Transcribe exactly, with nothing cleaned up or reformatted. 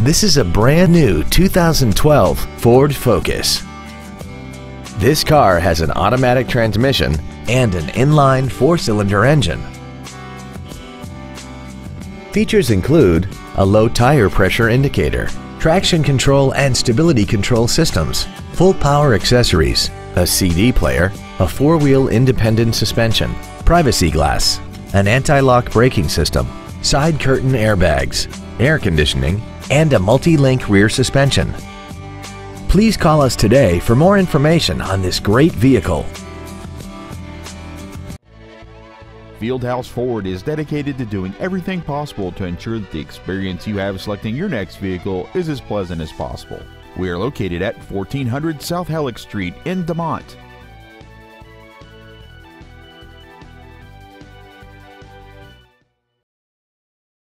This is a brand new two thousand twelve Ford Focus. This car has an automatic transmission and an inline four-cylinder engine. Features include a low tire pressure indicator, traction control and stability control systems, full power accessories, a C D player, a four-wheel independent suspension, privacy glass, an anti-lock braking system, side curtain airbags, air conditioning, and a multi-link rear suspension. Please call us today for more information on this great vehicle. Fieldhouse Ford is dedicated to doing everything possible to ensure that the experience you have selecting your next vehicle is as pleasant as possible. We are located at fourteen hundred South Halleck Street in Demotte.